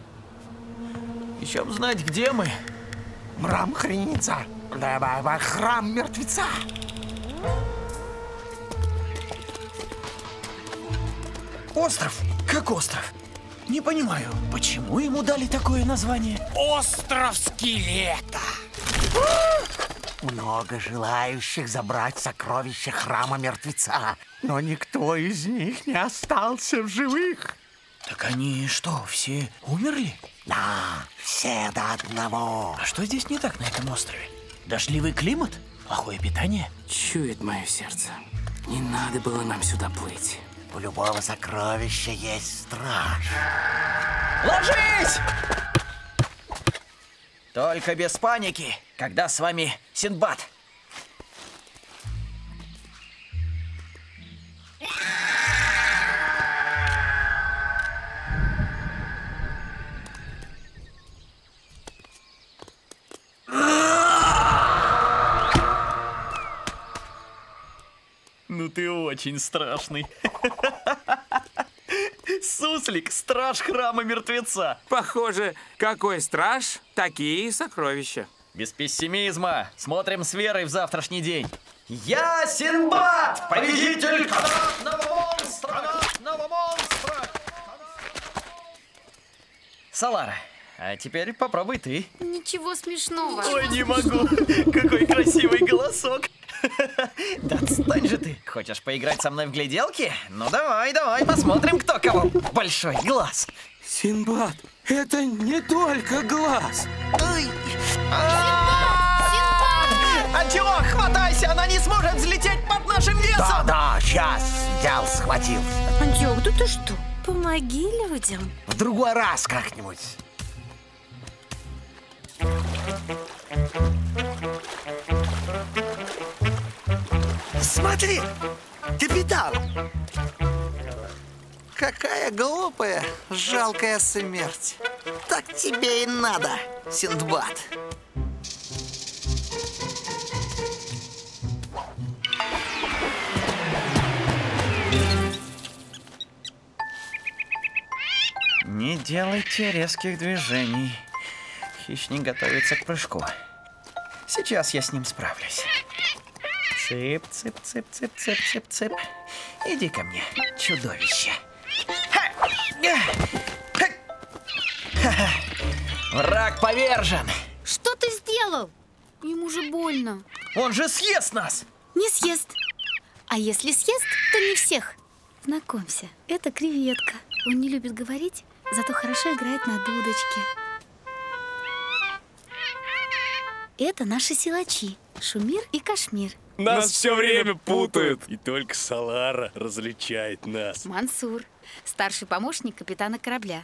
Еще бы знать, где мы. Мрам хреница. Храм мертвеца. Остров? Как остров? Не понимаю, почему ему дали такое название? Остров скелета. Много желающих забрать сокровища храма мертвеца, но никто из них не остался в живых. Так они что, все умерли? Да, все до одного. А что здесь не так на этом острове? Дождливый климат? Плохое питание? Чует мое сердце. Не надо было нам сюда плыть. У любого сокровища есть страж. Ложись! Только без паники, когда с вами Синдбад. Ну ты очень страшный. Суслик, страж храма мертвеца. Похоже, какой страж, такие сокровища. Без пессимизма. Смотрим с верой в завтрашний день. Я Синдбад, победитель канатного монстра, канатного монстра. Салара, а теперь попробуй ты. Ничего смешного. Ой, не могу. Какой красивый голосок. Да отстань же ты. Хочешь поиграть со мной в гляделки? Ну давай, давай, посмотрим, кто кого. Большой глаз. Синдбад, это не только глаз. Ой. Антиох, хватайся, она не сможет взлететь под нашим весом. Да, да, сейчас взял, схватил. Антиох, да ты что? Помоги людям. В другой раз как-нибудь. Смотри, капитан. Какая глупая, жалкая смерть. Так тебе и надо, Синдбад. Не делайте резких движений. Хищник готовится к прыжку. Сейчас я с ним справлюсь. Цып, цып, цып, цып, цып, цып, цып. Иди ко мне, чудовище. Враг повержен. Что ты сделал? Ему же больно. Он же съест нас. Не съест. А если съест, то не всех. Знакомься, это креветка. Он не любит говорить, зато хорошо играет на дудочке. Это наши силачи, Шумир и Кашмир. Нас, нас все время путают. И только Салара различает нас. Мансур, старший помощник капитана корабля.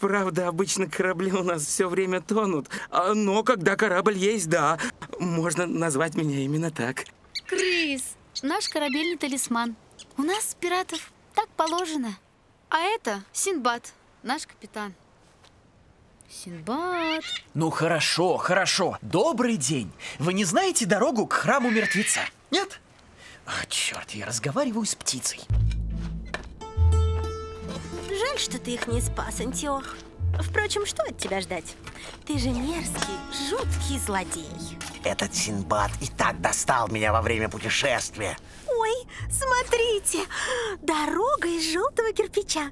Правда, обычно корабли у нас все время тонут. Но когда корабль есть, да, можно назвать меня именно так. Крис, наш корабельный талисман. У нас, пиратов, так положено. А это Синдбад, наш капитан. Синдбад. Ну хорошо, хорошо. Добрый день. Вы не знаете дорогу к храму мертвеца? Нет? А, черт, я разговариваю с птицей. Жаль, что ты их не спас, Антиох. Впрочем, что от тебя ждать? Ты же мерзкий, жуткий злодей. Этот Синдбад и так достал меня во время путешествия. Ой, смотрите, дорога из желтого кирпича.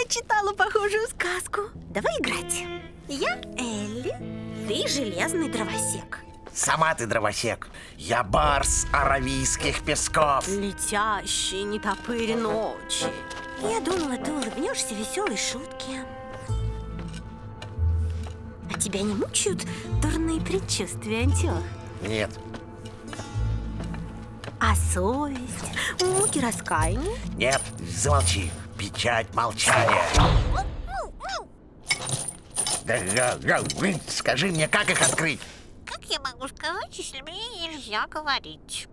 Я читала похожую сказку. Давай играть. Я Элли, ты железный дровосек. Сама ты дровосек. Я барс аравийских песков. Летящий нетопырь ночи. Я думала, ты улыбнешься веселой шутке. А тебя не мучают дурные предчувствия, Антиох? Нет. А совесть? Муки раскаяния? Нет, замолчи. Печать молчания. Скажи мне, как их открыть? Как я могу сказать, если мне нельзя говорить?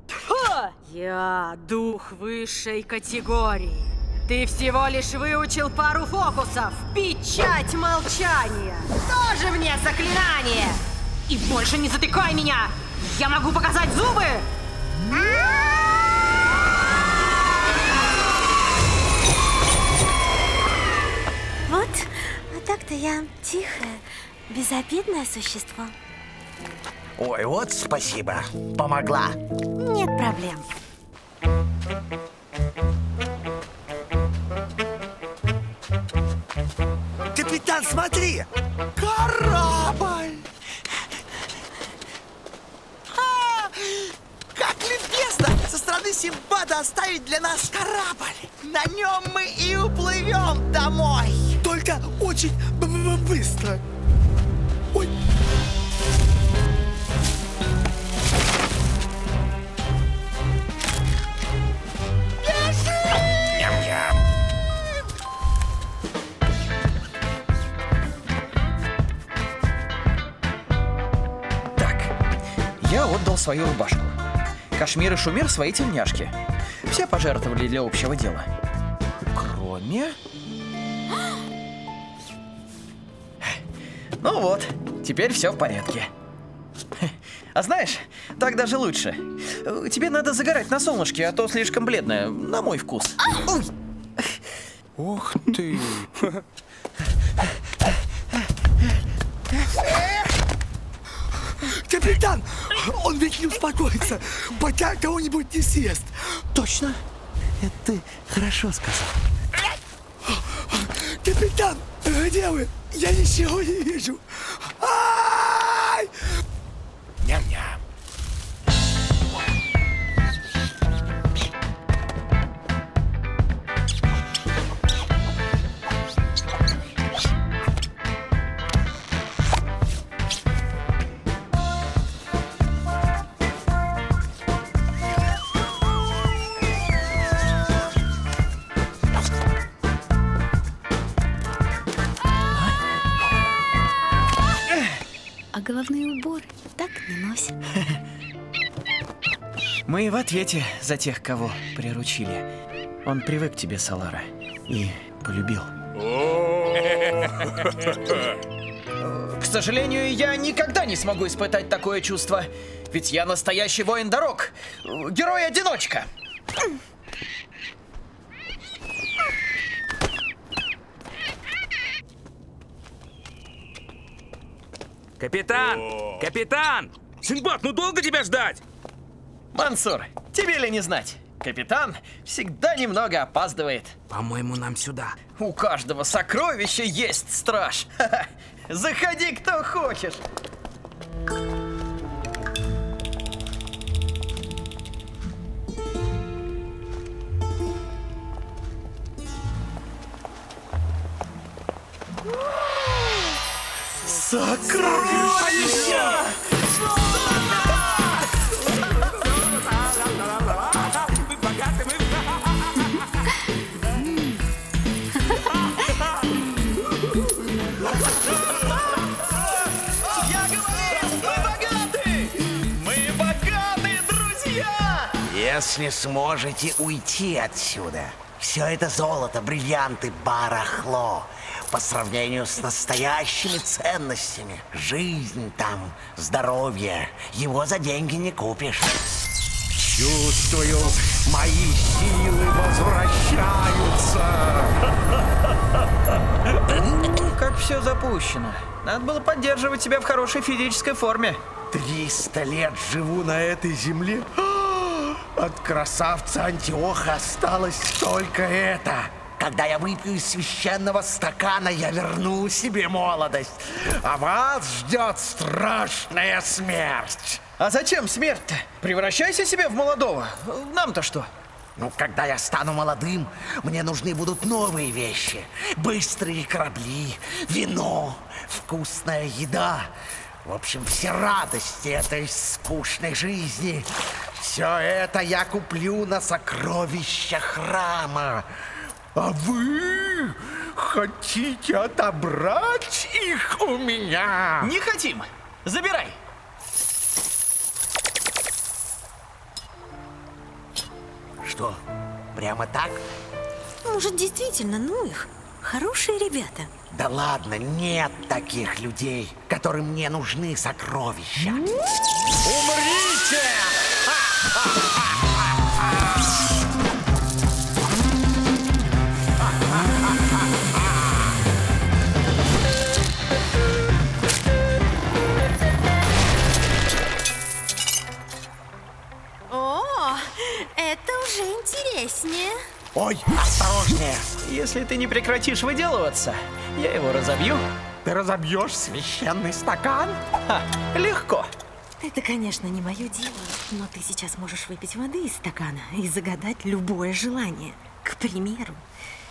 Я дух высшей категории. Ты всего лишь выучил пару фокусов. Печать молчания. Тоже мне заклинание. И больше не затыкай меня. Я могу показать зубы. Вот, а так-то я тихое, безобидное существо. Ой, вот спасибо, помогла. Нет проблем. Капитан, смотри! Корабль! А, как любезно со стороны Синдбада оставить для нас корабль! На нем мы и уплывем домой! Только очень быстро! Ой. Я отдал свою рубашку. Кашмир и Шумир свои тельняшки. Все пожертвовали для общего дела. Кроме... Ну вот, теперь все в порядке. А знаешь, так даже лучше. Тебе надо загорать на солнышке, а то слишком бледное. На мой вкус. Ой. Ух ты. Капитан, он ведь не успокоится, пока кого-нибудь не съест. Точно? Это ты хорошо сказал. Капитан, где вы? Я ничего не вижу. Ай! Ням-ням. Головные уборы так не носят. Мы в ответе за тех, кого приручили. Он привык к тебе, Салара, и полюбил. К сожалению, я никогда не смогу испытать такое чувство, ведь я настоящий воин дорог, герой-одиночка. Капитан! О-о-о. Капитан! Синдбад, ну долго тебя ждать? Мансур, тебе ли не знать? Капитан всегда немного опаздывает. По-моему, нам сюда. У каждого сокровища есть страж. Ха-ха. Заходи, кто хочешь. Сокровища! Я говорил, мы богаты! Мы богаты, друзья! Если сможете уйти отсюда, все это золото, бриллианты, барахло. По сравнению с настоящими ценностями. Жизнь там, здоровье. Его за деньги не купишь. Чувствую, мои силы возвращаются. Как все запущено. Надо было поддерживать себя в хорошей физической форме. Триста лет живу на этой земле. От красавца Антиоха осталось только это. Когда я выпью из священного стакана, я верну себе молодость. А вас ждет страшная смерть. А зачем смерть-то? Превращайся себе в молодого. Нам-то что? Ну, когда я стану молодым, мне нужны будут новые вещи. Быстрые корабли, вино, вкусная еда. В общем, все радости этой скучной жизни. Все это я куплю на сокровища храма. А вы хотите отобрать их у меня? Не хотим! Забирай! Что, прямо так? Может, действительно, ну их. Хорошие ребята. Да ладно, нет таких людей, которым мне нужны сокровища. Умрите! Интереснее. Ой, осторожнее. Если ты не прекратишь выделываться, я его разобью. Ты разобьешь священный стакан? Ха, легко. Это, конечно, не мое дело, но ты сейчас можешь выпить воды из стакана и загадать любое желание. К примеру,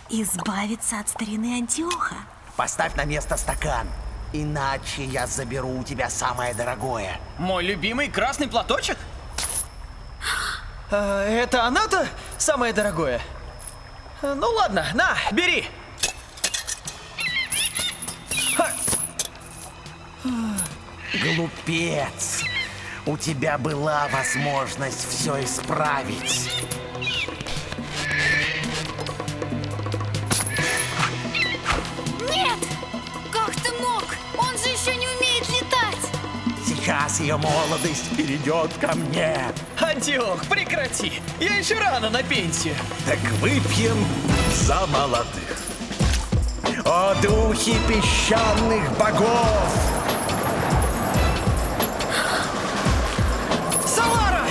избавиться от старины Антиоха. Поставь на место стакан, иначе я заберу у тебя самое дорогое. Мой любимый красный платочек? Это она-то самое дорогое? Ну ладно, на, бери! Ха. Глупец! У тебя была возможность все исправить. Нет! Как ты мог? Он же еще не умеет летать! Сейчас Сейчас ее молодость перейдет ко мне. Антиох, прекрати! Я еще рано на пенсию. Так выпьем за молодых. О, духи песчаных богов! Салара!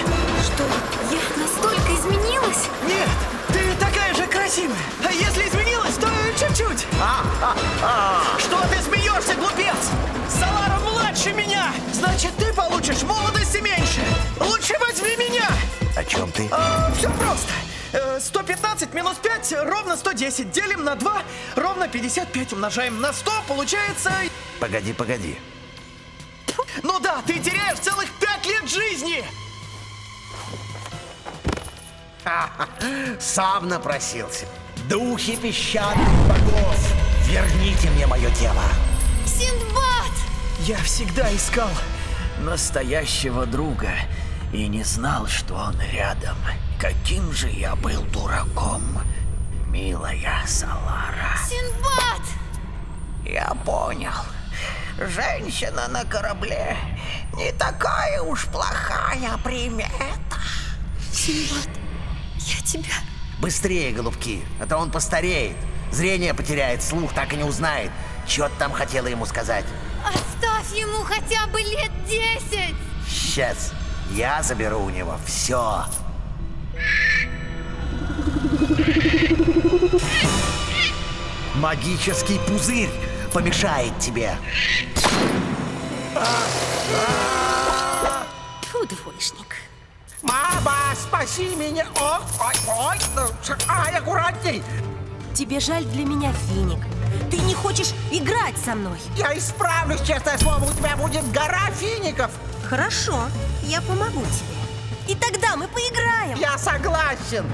Что, я настолько изменилась? Нет, ты такая же красивая. А если изменилась, то чуть-чуть. А-а-а. Что ты смеешься, глупец? Салара младше меня! Значит, ты получишь молодости меньше. Лучше возьми меня! О чем ты? А, все просто. сто пятнадцать минус пять ровно сто десять. Делим на два ровно пятьдесят пять. Умножаем на сто. Получается... Погоди, погоди. Ну да, ты теряешь целых пять лет жизни! Сам напросился. Духи песчаных богов, верните мне мое тело. Синдбад! Я всегда искал настоящего друга и не знал, что он рядом. Каким же я был дураком, милая Салара. Синдбад! Я понял. Женщина на корабле не такая уж плохая примета. Синдбад, я тебя... Быстрее, голубки, а то он постареет. Зрение потеряет, слух так и не узнает. Чё ты там хотела ему сказать? Оставь ему хотя бы лет десять. Сейчас я заберу у него все. Магический пузырь помешает тебе. Фу, двоечник. Мааба, спаси меня! Ой, ой, ой! Ай, аккуратней! Тебе жаль для меня, финик. Ты не хочешь играть со мной. Я исправлюсь, честное слово. У тебя будет гора фиников. Хорошо, я помогу тебе. И тогда мы поиграем. Я согласен.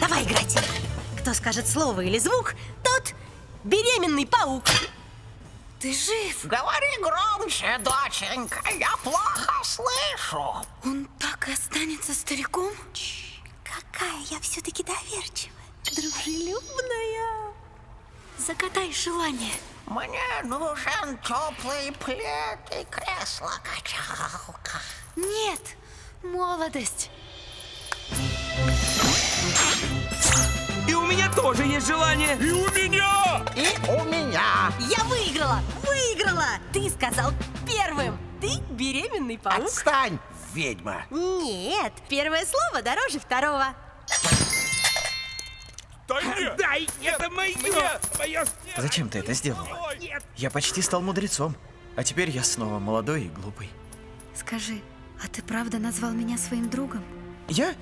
Давай играть. Кто скажет слово или звук, тот беременный паук. Ты жив? Говори громче, доченька, я плохо слышу. Он так и останется стариком? Чш, какая я все-таки доверчивая, дружелюбная. Загадай желание. Мне нужен теплый плед и кресло-качалка. Нет, молодость. И у меня тоже есть желание. И у меня! И у меня! Я выиграла! Выиграла! Ты сказал первым. Ты беременный паук. Отстань, ведьма. Нет, первое слово дороже второго. Дай, Дай это мое! мое. Зачем ты это сделала? Нет. Я почти стал мудрецом, а теперь я снова молодой и глупый. Скажи, а ты правда назвал меня своим другом? Я?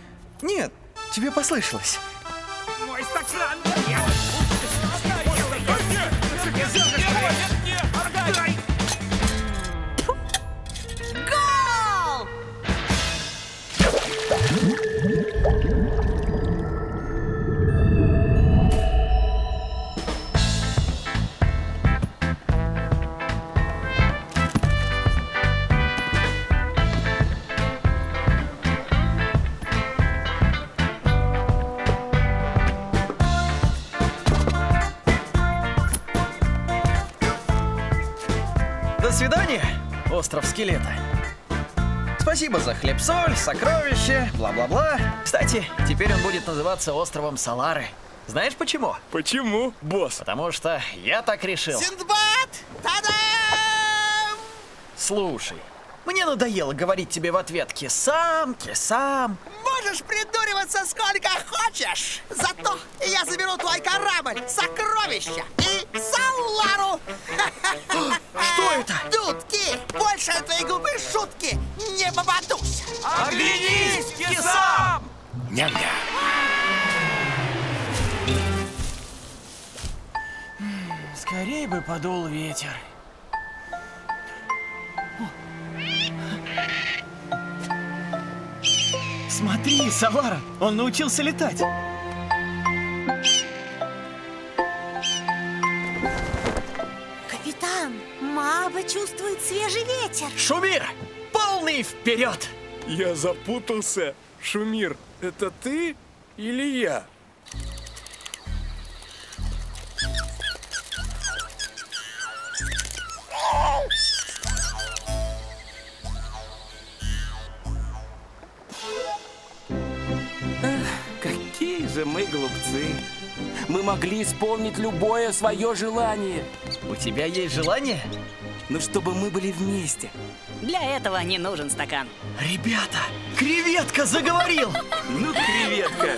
Нет, тебе послышалось. Мой стакан! Гол! Остров скелета. Спасибо за хлеб-соль, сокровище, бла-бла-бла. Кстати, теперь он будет называться островом Салары. Знаешь почему? Почему, босс? Потому что я так решил. Синдбад! Та-дам! Слушай, мне надоело говорить тебе в ответ кисам, кисам. Можешь придуриваться сколько хочешь, зато я заберу твой корабль, сокровища и Салару. Что это? Дудки! Больше от твоей глупы шутки не попадусь. Оглянись, кисам! Ням-ням. Скорей бы подул ветер. Смотри, Салара, он научился летать. Капитан, Мааба чувствует свежий ветер. Шумир, полный вперед! Я запутался. Шумир, это ты или я? же мы глупцы. Мы могли исполнить любое свое желание. У тебя есть желание? Ну, чтобы мы были вместе. Для этого не нужен стакан. Ребята, креветка заговорил! Ну, креветка!